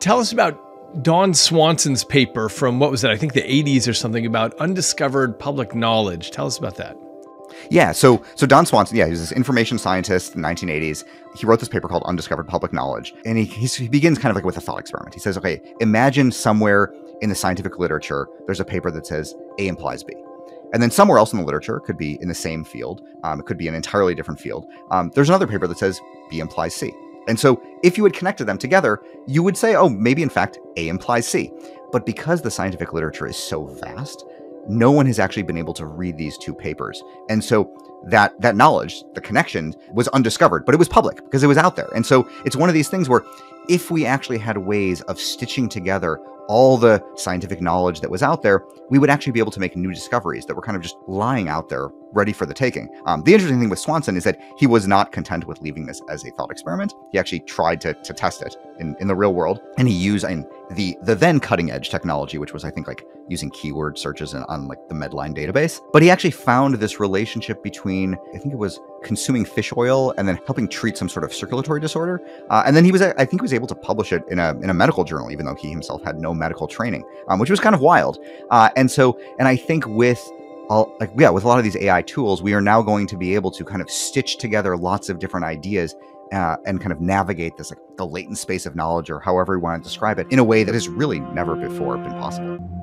Tell us about Don Swanson's paper from, what was it, I think the 80s or something, about undiscovered public knowledge. Tell us about that. Yeah, so Don Swanson, yeah, he was this information scientist in the 1980s. He wrote this paper called Undiscovered Public Knowledge. And he begins kind of like with a thought experiment. He says, okay, imagine somewhere in the scientific literature, there's a paper that says A implies B. And then somewhere else in the literature, it could be in the same field, it could be an entirely different field, there's another paper that says B implies C. And so if you had connected them together, you would say, oh, maybe in fact, A implies C. But because the scientific literature is so vast, no one has actually been able to read these two papers. And so that knowledge, the connection, was undiscovered, but it was public because it was out there. And so it's one of these things where if we actually had ways of stitching together all the scientific knowledge that was out there, we would actually be able to make new discoveries that were kind of just lying out there, ready for the taking. The interesting thing with Swanson is that he was not content with leaving this as a thought experiment. He actually tried to test it in the real world. And he used the then cutting edge technology, which was, I think, like using keyword searches on like the Medline database. But he actually found this relationship between, I think it was consuming fish oil and then helping treat some sort of circulatory disorder. And then I think he was able to publish it in a medical journal, even though he himself had no medical training, which was kind of wild. And I think with a lot of these AI tools, we are now going to be able to kind of stitch together lots of different ideas and kind of navigate this, like the latent space of knowledge, or however you want to describe it, in a way that has really never before been possible.